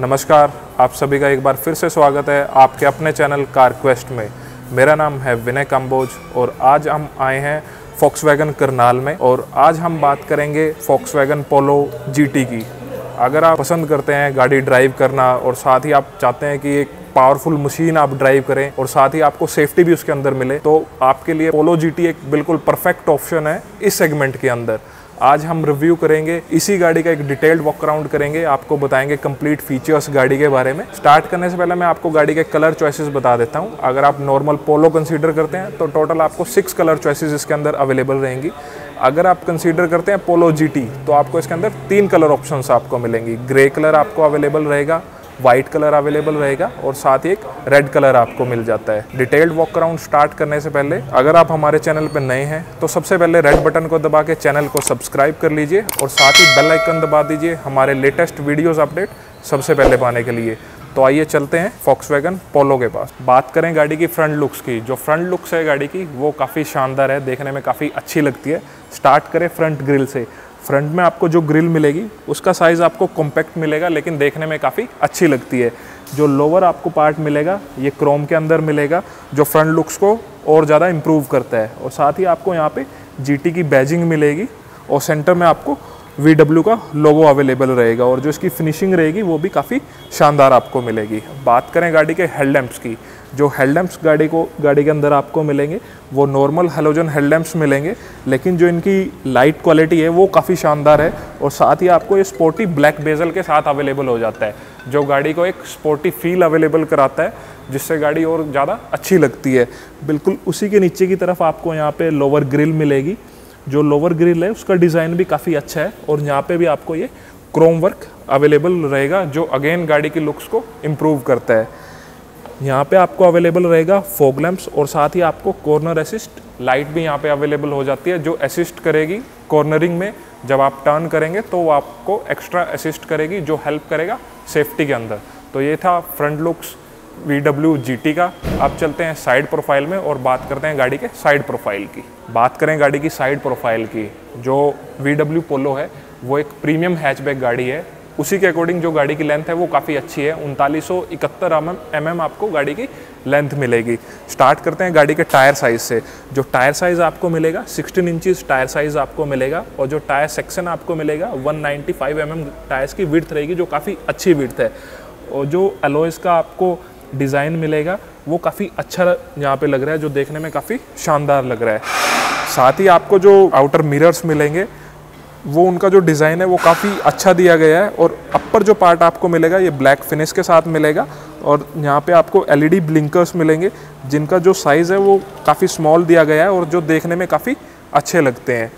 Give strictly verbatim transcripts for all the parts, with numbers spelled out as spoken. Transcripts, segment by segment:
नमस्कार, आप सभी का एक बार फिर से स्वागत है आपके अपने चैनल कारक्वेस्ट में। मेरा नाम है विनय कंबोज और आज हम आए हैं फॉक्सवैगन करनाल में और आज हम बात करेंगे फॉक्सवैगन पोलो जीटी की। अगर आप पसंद करते हैं गाड़ी ड्राइव करना और साथ ही आप चाहते हैं कि एक पावरफुल मशीन आप ड्राइव करें और साथ ही आपको सेफ्टी भी उसके अंदर मिले, तो आपके लिए पोलो जीटी एक बिल्कुल परफेक्ट ऑप्शन है इस सेगमेंट के अंदर। आज हम रिव्यू करेंगे इसी गाड़ी का, एक डिटेल्ड वॉक अराउंड करेंगे, आपको बताएंगे कंप्लीट फीचर्स गाड़ी के बारे में। स्टार्ट करने से पहले मैं आपको गाड़ी के कलर चॉइसेस बता देता हूं। अगर आप नॉर्मल पोलो कंसीडर करते हैं तो टोटल आपको सिक्स कलर चॉइसेस इसके अंदर अवेलेबल रहेंगी। अगर आप कंसीडर करते हैं पोलो जीटी तो आपको इसके अंदर तीन कलर ऑप्शंस आपको मिलेंगी। ग्रे कलर आपको अवेलेबल रहेगा, वाइट कलर अवेलेबल रहेगा और साथ ही एक रेड कलर आपको मिल जाता है। डिटेल्ड वॉक अराउंड स्टार्ट करने से पहले अगर आप हमारे चैनल पर नए हैं तो सबसे पहले रेड बटन को दबा के चैनल को सब्सक्राइब कर लीजिए और साथ ही बेल आइकन दबा दीजिए हमारे लेटेस्ट वीडियोस अपडेट सबसे पहले पाने के लिए। तो आइए चलते हैं फॉक्सवैगन पोलो के पास। बात करें गाड़ी की फ्रंट लुक्स की, जो फ्रंट लुक्स है गाड़ी की वो काफ़ी शानदार है, देखने में काफ़ी अच्छी लगती है। स्टार्ट करें फ्रंट ग्रिल से। फ्रंट में आपको जो ग्रिल मिलेगी उसका साइज़ आपको कॉम्पैक्ट मिलेगा लेकिन देखने में काफ़ी अच्छी लगती है। जो लोअर आपको पार्ट मिलेगा ये क्रोम के अंदर मिलेगा, जो फ्रंट लुक्स को और ज़्यादा इम्प्रूव करता है। और साथ ही आपको यहाँ पे जीटी की बैजिंग मिलेगी और सेंटर में आपको वी डब्ल्यू का लोगो अवेलेबल रहेगा और जो इसकी फिनिशिंग रहेगी वो भी काफ़ी शानदार आपको मिलेगी। बात करें गाड़ी के हेडलैम्प्स की, जो हेडलैम्प्स गाड़ी को गाड़ी के अंदर आपको मिलेंगे वो नॉर्मल हैलोजन हेडलैम्प्स मिलेंगे, लेकिन जो इनकी लाइट क्वालिटी है वो काफ़ी शानदार है और साथ ही आपको ये स्पोर्टी ब्लैक बेजल के साथ अवेलेबल हो जाता है, जो गाड़ी को एक स्पोर्टी फील अवेलेबल कराता है जिससे गाड़ी और ज़्यादा अच्छी लगती है। बिल्कुल उसी के नीचे की तरफ आपको यहाँ पर लोअर ग्रिल मिलेगी। जो लोअर ग्रिल है उसका डिज़ाइन भी काफ़ी अच्छा है और यहाँ पे भी आपको ये क्रोम वर्क अवेलेबल रहेगा जो अगेन गाड़ी की लुक्स को इम्प्रूव करता है। यहाँ पे आपको अवेलेबल रहेगा फॉग लैंप्स और साथ ही आपको कॉर्नर असिस्ट लाइट भी यहाँ पे अवेलेबल हो जाती है, जो असिस्ट करेगी कॉर्नरिंग में। जब आप टर्न करेंगे तो वो आपको एक्स्ट्रा असिस्ट करेगी जो हेल्प करेगा सेफ्टी के अंदर। तो ये था front looks V W G T का। अब चलते हैं साइड प्रोफाइल में और बात करते हैं गाड़ी के साइड प्रोफाइल की। बात करें गाड़ी की साइड प्रोफाइल की, जो वी डब्ल्यू पोलो है वो एक प्रीमियम हैचबैक गाड़ी है, उसी के अकॉर्डिंग जो गाड़ी की लेंथ है वो काफ़ी अच्छी है। उनतालीस सौ इकहत्तर एम एम आपको गाड़ी की लेंथ मिलेगी। स्टार्ट करते हैं गाड़ी के टायर साइज़ से। जो टायर साइज़ आपको मिलेगा सिक्सटीन इंचज़ टायर साइज़ आपको मिलेगा और जो टायर सेक्शन आपको मिलेगा one ninety five M M tyres की विड्थ रहेगी, जो काफ़ी अच्छी विड्थ है। और जो अलॉयज़ का आपको डिज़ाइन मिलेगा वो काफ़ी अच्छा यहाँ पे लग रहा है, जो देखने में काफ़ी शानदार लग रहा है। साथ ही आपको जो आउटर मिरर्स मिलेंगे वो उनका जो डिज़ाइन है वो काफ़ी अच्छा दिया गया है और अपर जो पार्ट आपको मिलेगा ये ब्लैक फिनिश के साथ मिलेगा और यहाँ पे आपको एलईडी ब्लिंकर्स मिलेंगे जिनका जो साइज़ है वो काफ़ी स्मॉल दिया गया है और जो देखने में काफ़ी अच्छे लगते हैं।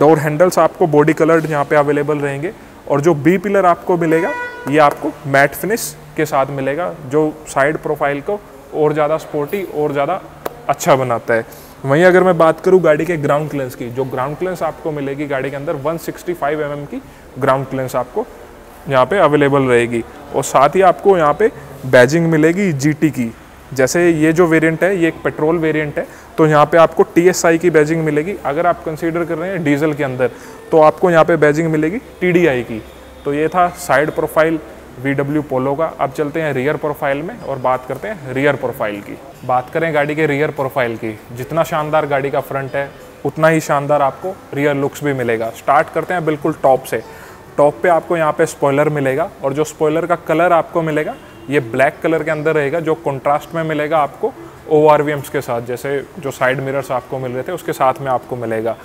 डोर हैंडल्स आपको बॉडी कलर्ड यहाँ पर अवेलेबल रहेंगे और जो बी पिलर आपको मिलेगा ये आपको मैट फिनिश के साथ मिलेगा, जो साइड प्रोफाइल को और ज़्यादा स्पोर्टी और ज़्यादा अच्छा बनाता है। वहीं अगर मैं बात करूं गाड़ी के ग्राउंड क्लियरेंस की, जो ग्राउंड क्लियरेंस आपको मिलेगी गाड़ी के अंदर वन सिक्सटी फाइव एमएम की ग्राउंड क्लियरेंस आपको यहां पे अवेलेबल रहेगी और साथ ही आपको यहां पे बैजिंग मिलेगी जीटी की। जैसे ये जो वेरिएंट है ये एक पेट्रोल वेरिएंट है तो यहाँ पे आपको टीएसआई की बैजिंग मिलेगी। अगर आप कंसीडर कर रहे हैं डीजल के अंदर तो आपको यहाँ पर बैजिंग मिलेगी टीडीआई की। तो ये था side profile V W Polo का। अब चलते हैं रियर प्रोफाइल में और बात करते हैं रियर प्रोफाइल की। बात करें गाड़ी के रियर प्रोफाइल की, जितना शानदार गाड़ी का फ्रंट है उतना ही शानदार आपको रियर लुक्स भी मिलेगा। स्टार्ट करते हैं बिल्कुल टॉप से। टॉप पे आपको यहाँ पे स्पॉइलर मिलेगा और जो स्पॉइलर का कलर आपको मिलेगा ये ब्लैक कलर के अंदर रहेगा, जो कॉन्ट्रास्ट में मिलेगा आपको ओ आर वी एम्स के साथ, जैसे जो साइड मिरर्स आपको मिल रहे थे उसके साथ में आपको मिलेगा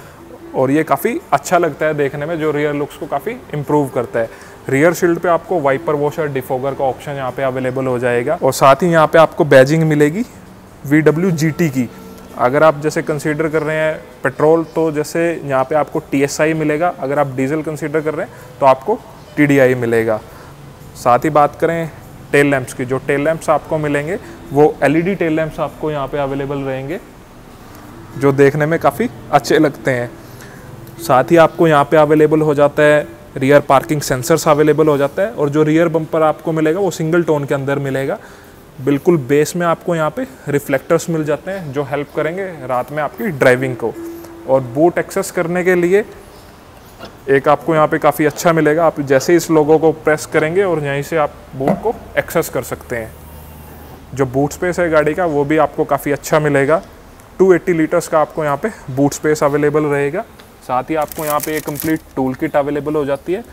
और ये काफ़ी अच्छा लगता है देखने में, जो रियर लुक्स को काफ़ी इम्प्रूव करता है। रियर शील्ड पे आपको वाइपर वॉशर डिफोगर का ऑप्शन यहाँ पे अवेलेबल हो जाएगा और साथ ही यहाँ पे आपको बैजिंग मिलेगी वी डब्ल्यू जी टी की। अगर आप जैसे कंसीडर कर रहे हैं पेट्रोल तो जैसे यहाँ पे आपको टी एस आई मिलेगा, अगर आप डीजल कंसीडर कर रहे हैं तो आपको टी डी आई मिलेगा। साथ ही बात करें टेल लैम्प्स की, जो टेल लैम्प्स आपको मिलेंगे वो L E D tail lamps आपको यहाँ पर अवेलेबल रहेंगे जो देखने में काफ़ी अच्छे लगते हैं। साथ ही आपको यहाँ पर अवेलेबल हो जाता है रियर पार्किंग सेंसर्स अवेलेबल हो जाता है और जो रियर बम्पर आपको मिलेगा वो सिंगल टोन के अंदर मिलेगा। बिल्कुल बेस में आपको यहाँ पे रिफ्लेक्टर्स मिल जाते हैं जो हेल्प करेंगे रात में आपकी ड्राइविंग को। और बूट एक्सेस करने के लिए एक आपको यहाँ पे काफ़ी अच्छा मिलेगा। आप जैसे इस लोगो को प्रेस करेंगे और यहीं से आप बूट को एक्सेस कर सकते हैं। जो बूट स्पेस है गाड़ी का वो भी आपको काफ़ी अच्छा मिलेगा। टू एटी लीटर्स का आपको यहाँ पे बूट स्पेस अवेलेबल रहेगा। साथ ही आपको यहाँ पे एक कंप्लीट टूल किट अवेलेबल हो जाती है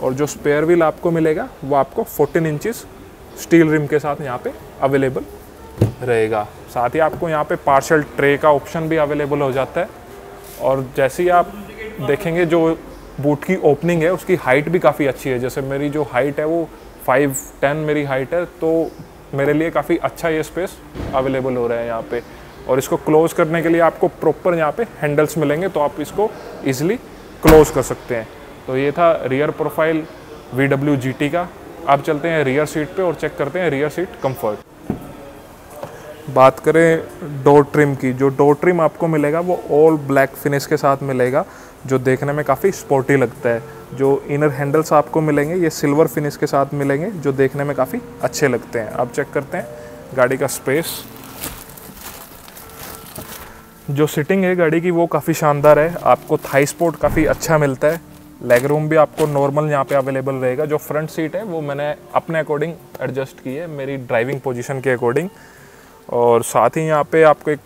और जो स्पेयर व्हील आपको मिलेगा वो आपको फोर्टीन इंचेस स्टील रिम के साथ यहाँ पे अवेलेबल रहेगा। साथ ही आपको यहाँ पे पार्शल ट्रे का ऑप्शन भी अवेलेबल हो जाता है। और जैसे ही आप देखेंगे जो बूट की ओपनिंग है उसकी हाइट भी काफ़ी अच्छी है। जैसे मेरी जो हाइट है वो फाइव टेन मेरी हाइट है, तो मेरे लिए काफ़ी अच्छा ये स्पेस अवेलेबल हो रहा है यहाँ पे। और इसको क्लोज़ करने के लिए आपको प्रॉपर यहाँ पे हैंडल्स मिलेंगे, तो आप इसको इजीली क्लोज़ कर सकते हैं। तो ये था rear profile V W G T का। आप चलते हैं रियर सीट पे और चेक करते हैं रियर सीट कंफर्ट। बात करें डोर ट्रिम की, जो डोर ट्रिम आपको मिलेगा वो ऑल ब्लैक फिनिश के साथ मिलेगा, जो देखने में काफ़ी स्पोर्टी लगता है। जो इनर हैंडल्स आपको मिलेंगे ये सिल्वर फिनिश के साथ मिलेंगे, जो देखने में काफ़ी अच्छे लगते हैं। आप चेक करते हैं गाड़ी का स्पेस। जो सिटिंग है गाड़ी की वो काफ़ी शानदार है। आपको थाई सपोर्ट काफ़ी अच्छा मिलता है। लेग रूम भी आपको नॉर्मल यहाँ पे अवेलेबल रहेगा। जो फ्रंट सीट है वो मैंने अपने अकॉर्डिंग एडजस्ट की है, मेरी ड्राइविंग पोजीशन के अकॉर्डिंग। और साथ ही यहाँ पे आपको एक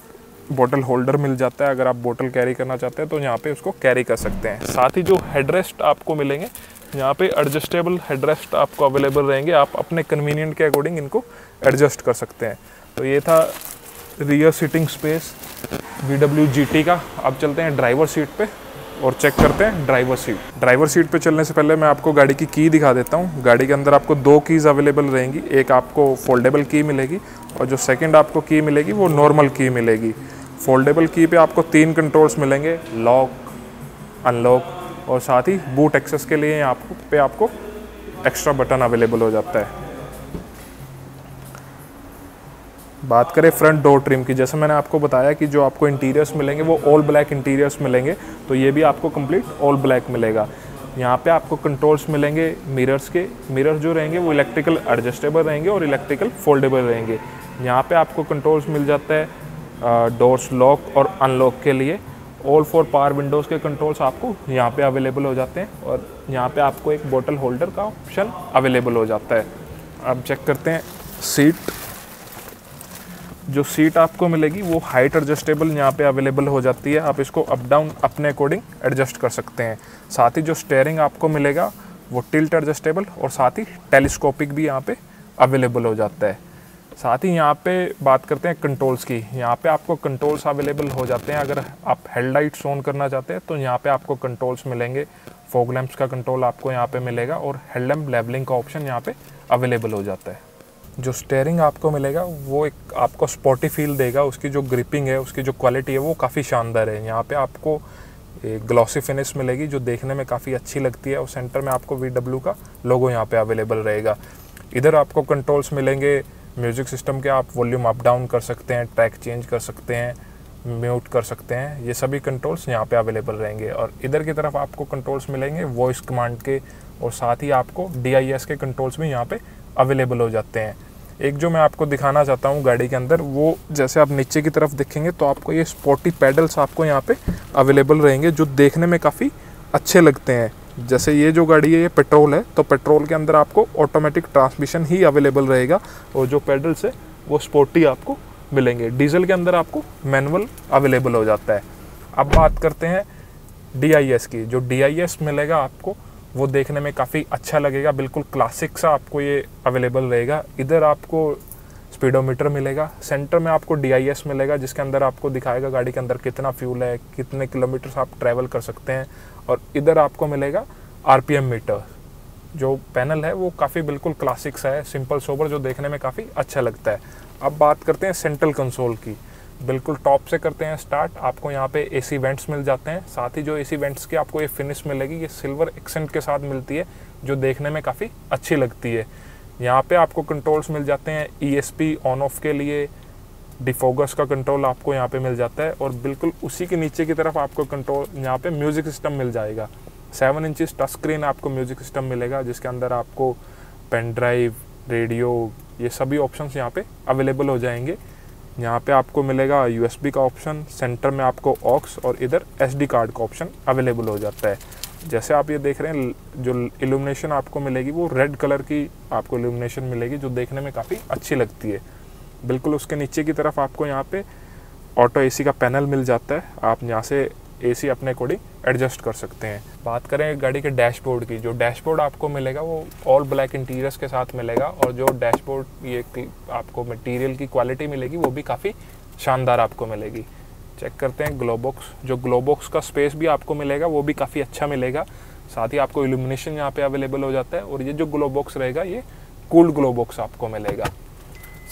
बोतल होल्डर मिल जाता है, अगर आप बोतल कैरी करना चाहते हैं तो यहाँ पे उसको कैरी कर सकते हैं। साथ ही जो हेडरेस्ट आपको मिलेंगे यहाँ पे एडजस्टेबल हेडरेस्ट आपको अवेलेबल रहेंगे। आप अपने कन्वीनियंट के अकॉर्डिंग इनको एडजस्ट कर सकते हैं। तो ये था rear seating space V W G T का। अब चलते हैं ड्राइवर सीट पे और चेक करते हैं ड्राइवर सीट। ड्राइवर सीट पे चलने से पहले मैं आपको गाड़ी की की दिखा देता हूँ। गाड़ी के अंदर आपको दो कीज़ अवेलेबल रहेंगी। एक आपको फोल्डेबल की मिलेगी और जो सेकंड आपको की मिलेगी वो नॉर्मल की मिलेगी। फोल्डेबल की पे आपको तीन कंट्रोल्स मिलेंगे, लॉक, अनलॉक और साथ ही बूट एक्सेस के लिए यहाँ पे आपको एक्स्ट्रा बटन अवेलेबल हो जाता है। बात करें फ्रंट डोर ट्रिम की, जैसे मैंने आपको बताया कि जो आपको इंटीरियर्स मिलेंगे वो ऑल ब्लैक इंटीरियर्स मिलेंगे, तो ये भी आपको कंप्लीट ऑल ब्लैक मिलेगा। यहाँ पे आपको कंट्रोल्स मिलेंगे मिरर्स के। मिरर्स जो रहेंगे वो इलेक्ट्रिकल एडजस्टेबल रहेंगे और इलेक्ट्रिकल फोल्डेबल रहेंगे। यहाँ पे आपको कंट्रोल्स मिल जाता है डोर्स लॉक और अनलॉक के लिए। ऑल फोर पावर विंडोज़ के कंट्रोल्स आपको यहाँ पे अवेलेबल हो जाते हैं और यहाँ पे आपको एक बोतल होल्डर का ऑप्शन अवेलेबल हो जाता है। अब चेक करते हैं सीट। जो सीट आपको मिलेगी वो हाइट एडजस्टेबल यहाँ पे अवेलेबल हो जाती है। आप इसको अप डाउन अपने अकॉर्डिंग एडजस्ट कर सकते हैं। साथ ही जो स्टेयरिंग आपको मिलेगा वो टिल्ट एडजस्टेबल और साथ ही टेलीस्कोपिक भी यहाँ पे अवेलेबल हो जाता है। साथ ही यहाँ पे बात करते हैं कंट्रोल्स की। यहाँ पे आपको कंट्रोल्स अवेलेबल हो जाते हैं। अगर आप हेडलाइट्स ऑन करना चाहते हैं तो यहाँ पर आपको कंट्रोल्स मिलेंगे। फॉग लैंप्स का कंट्रोल आपको यहाँ पर मिलेगा और हेडलैम्प लेवलिंग का ऑप्शन यहाँ पर अवेलेबल हो जाता है। जो स्टेयरिंग आपको मिलेगा वो एक आपको स्पोर्टी फील देगा। उसकी जो ग्रिपिंग है, उसकी जो क्वालिटी है वो काफ़ी शानदार है। यहाँ पे आपको ग्लॉसी फिनिश मिलेगी जो देखने में काफ़ी अच्छी लगती है और सेंटर में आपको वी डब्ल्यू का लोगो यहाँ पे अवेलेबल रहेगा। इधर आपको कंट्रोल्स मिलेंगे म्यूज़िक सिस्टम के। आप वॉल्यूम अप डाउन कर सकते हैं, ट्रैक चेंज कर सकते हैं, म्यूट कर सकते हैं, ये सभी कंट्रोल्स यहाँ पर अवेलेबल रहेंगे। और इधर की तरफ आपको कंट्रोल्स मिलेंगे वॉइस कमांड के और साथ ही आपको डी आई एस के कंट्रोल्स भी यहाँ पर अवेलेबल हो जाते हैं। एक जो मैं आपको दिखाना चाहता हूँ गाड़ी के अंदर, वो जैसे आप नीचे की तरफ देखेंगे तो आपको ये स्पोर्टी पैडल्स आपको यहाँ पे अवेलेबल रहेंगे जो देखने में काफ़ी अच्छे लगते हैं। जैसे ये जो गाड़ी है ये पेट्रोल है, तो पेट्रोल के अंदर आपको ऑटोमेटिक ट्रांसमिशन ही अवेलेबल रहेगा और जो पैडल्स है वो स्पोर्टी आपको मिलेंगे। डीजल के अंदर आपको मैनुअल अवेलेबल हो जाता है। अब बात करते हैं डी आई एस की। जो डी आई एस मिलेगा आपको वो देखने में काफ़ी अच्छा लगेगा, बिल्कुल क्लासिक सा आपको ये अवेलेबल रहेगा। इधर आपको स्पीडोमीटर मिलेगा, सेंटर में आपको डी आई एस मिलेगा जिसके अंदर आपको दिखाएगा गाड़ी के अंदर कितना फ्यूल है, कितने किलोमीटर्स आप ट्रैवल कर सकते हैं। और इधर आपको मिलेगा आर पी एम मीटर। जो पैनल है वो काफ़ी बिल्कुल क्लासिक सा है, सिंपल सोबर, जो देखने में काफ़ी अच्छा लगता है। अब बात करते हैं सेंट्रल कंसोल की। बिल्कुल टॉप से करते हैं स्टार्ट। आपको यहाँ पे एसी वेंट्स मिल जाते हैं। साथ ही जो एसी वेंट्स की आपको ये फिनिश मिलेगी ये सिल्वर एक्सेंट के साथ मिलती है जो देखने में काफ़ी अच्छी लगती है। यहाँ पे आपको कंट्रोल्स मिल जाते हैं E S P on off के लिए। डिफोगस का कंट्रोल आपको यहाँ पे मिल जाता है और बिल्कुल उसी के नीचे की तरफ आपको कंट्रोल यहाँ पर म्यूज़िक सिस्टम मिल जाएगा। सेवन इंचज़ टच स्क्रीन आपको म्यूज़िक सिस्टम मिलेगा जिसके अंदर आपको पेन ड्राइव, रेडियो, ये सभी ऑप्शंस यहाँ पर अवेलेबल हो जाएंगे। यहाँ पे आपको मिलेगा यू एस बी का ऑप्शन, सेंटर में आपको ऑक्स और इधर एस डी कार्ड का ऑप्शन अवेलेबल हो जाता है। जैसे आप ये देख रहे हैं जो इल्यूमिनेशन आपको मिलेगी वो रेड कलर की आपको इल्यूमिनेशन मिलेगी जो देखने में काफ़ी अच्छी लगती है। बिल्कुल उसके नीचे की तरफ आपको यहाँ पे ऑटो एसी का पैनल मिल जाता है, आप यहाँ से एसी अपने अकॉर्डिंग एडजस्ट कर सकते हैं। बात करें गाड़ी के डैशबोर्ड की, जो डैशबोर्ड आपको मिलेगा वो ऑल ब्लैक इंटीरियर्स के साथ मिलेगा और जो डैशबोर्ड ये आपको मटेरियल की क्वालिटी मिलेगी वो भी काफ़ी शानदार आपको मिलेगी। चेक करते हैं ग्लोबॉक्स, जो ग्लोबॉक्स का स्पेस भी आपको मिलेगा वो भी काफ़ी अच्छा मिलेगा, साथ ही आपको इल्यूमिनेशन यहाँ पे अवेलेबल हो जाता है और ये जो ग्लोबॉक्स रहेगा ये कूल्ड ग्लोबॉक्स आपको मिलेगा।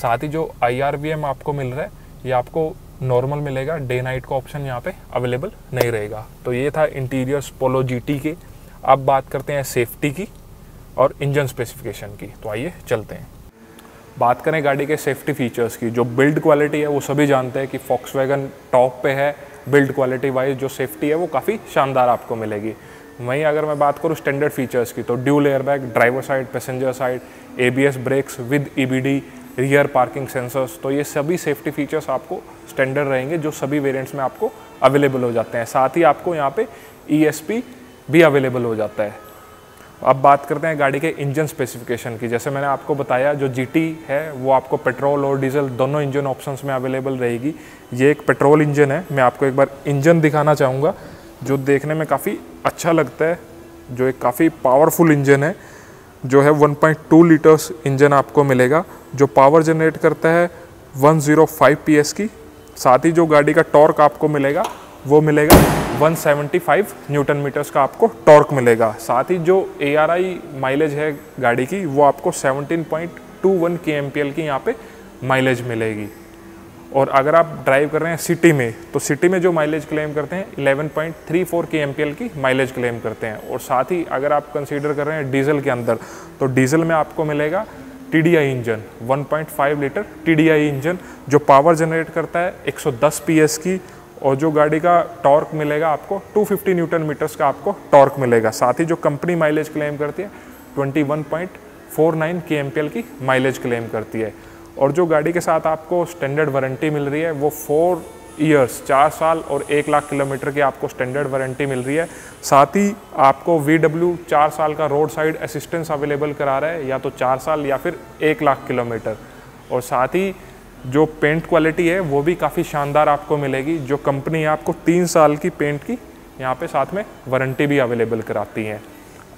साथ ही जो आई आर वी एम आपको मिल रहा है ये आपको नॉर्मल मिलेगा, डे नाइट का ऑप्शन यहाँ पे अवेलेबल नहीं रहेगा। तो ये था इंटीरियर्स पोलो जीटी के। अब बात करते हैं सेफ्टी की और इंजन स्पेसिफिकेशन की, तो आइए चलते हैं। बात करें गाड़ी के सेफ्टी फीचर्स की, जो बिल्ड क्वालिटी है वो सभी जानते हैं कि फॉक्सवैगन टॉप पे है, बिल्ड क्वालिटी वाइज जो सेफ्टी है वो काफ़ी शानदार आपको मिलेगी। वहीं अगर मैं बात करूँ स्टैंडर्ड फीचर्स की तो dual airbag driver side, passenger side, ABS brakes with EBD, rear parking sensors, तो ये सभी सेफ्टी फीचर्स आपको स्टैंडर्ड रहेंगे जो सभी वेरिएंट्स में आपको अवेलेबल हो जाते हैं। साथ ही आपको यहाँ पे ईएसपी भी अवेलेबल हो जाता है। अब बात करते हैं गाड़ी के इंजन स्पेसिफिकेशन की। जैसे मैंने आपको बताया जो जीटी है वो आपको पेट्रोल और डीजल दोनों इंजन ऑप्शंस में अवेलेबल रहेगी। ये एक पेट्रोल इंजन है, मैं आपको एक बार इंजन दिखाना चाहूँगा जो देखने में काफ़ी अच्छा लगता है, जो एक काफ़ी पावरफुल इंजन है, जो है one point two litres engine आपको मिलेगा जो पावर जनरेट करता है वन हंड्रेड फाइव पीएस की। साथ ही जो गाड़ी का टॉर्क आपको मिलेगा वो मिलेगा one seventy five newton metres का आपको टॉर्क मिलेगा। साथ ही जो एआरआई माइलेज है गाड़ी की वो आपको seventeen point two one KMPL की यहाँ पे माइलेज मिलेगी। और अगर आप ड्राइव कर रहे हैं सिटी में तो सिटी में जो माइलेज क्लेम करते हैं eleven point three four KMPL की माइलेज क्लेम करते हैं। और साथ ही अगर आप कंसीडर कर रहे हैं डीजल के अंदर तो डीजल में आपको मिलेगा TDI engine, one point five litre TDI engine जो पावर जनरेट करता है वन हंड्रेड टेन पीएस की, और जो गाड़ी का टॉर्क मिलेगा आपको टू फिफ्टी न्यूटन मीटर्स का आपको टॉर्क मिलेगा। साथ ही जो कंपनी माइलेज क्लेम करती है twenty one point four nine KMPL की माइलेज क्लेम करती है। और जो गाड़ी के साथ आपको स्टैंडर्ड वारंटी मिल रही है वो फोर ईयर्स चार साल और एक लाख किलोमीटर की आपको स्टैंडर्ड वारंटी मिल रही है। साथ ही आपको वी डब्ल्यू चार साल का रोड साइड असिस्टेंस अवेलेबल करा रहा है, या तो चार साल या फिर एक लाख किलोमीटर। और साथ ही जो पेंट क्वालिटी है वो भी काफ़ी शानदार आपको मिलेगी, जो कंपनी आपको तीन साल की पेंट की यहाँ पे साथ में वारंटी भी अवेलेबल कराती है।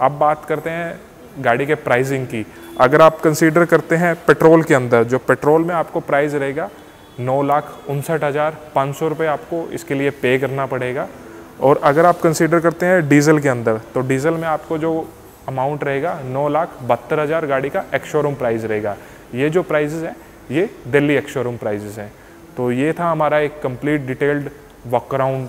अब बात करते हैं गाड़ी के प्राइसिंग की। अगर आप कंसीडर करते हैं पेट्रोल के अंदर, जो पेट्रोल में आपको प्राइस रहेगा नौ लाख उनसठ हज़ार पाँच सौ रुपये आपको इसके लिए पे करना पड़ेगा। और अगर आप कंसीडर करते हैं डीजल के अंदर तो डीजल में आपको जो अमाउंट रहेगा नौ लाख बहत्तर हज़ार गाड़ी का एक्स शोरूम प्राइस रहेगा। ये जो प्राइजेज़ हैं ये दिल्ली एक्स शोरूम प्राइजेज़ हैं। तो ये था हमारा एक complete detailed walk around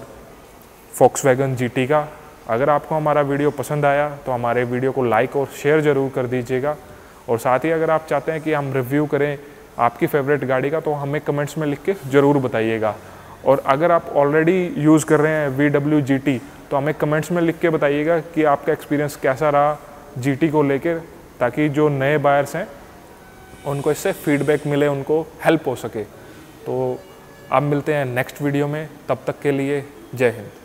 Volkswagen GT का। अगर आपको हमारा वीडियो पसंद आया तो हमारे वीडियो को लाइक और शेयर ज़रूर कर दीजिएगा। और साथ ही अगर आप चाहते हैं कि हम रिव्यू करें आपकी फेवरेट गाड़ी का तो हमें कमेंट्स में लिख के ज़रूर बताइएगा। और अगर आप ऑलरेडी यूज़ कर रहे हैं वी डब्ल्यू जी टी तो हमें कमेंट्स में लिख के बताइएगा कि आपका एक्सपीरियंस कैसा रहा जी टी को लेकर, ताकि जो नए बायर्स हैं उनको इससे फीडबैक मिले, उनको हेल्प हो सके। तो आप मिलते हैं नेक्स्ट वीडियो में, तब तक के लिए जय हिंद।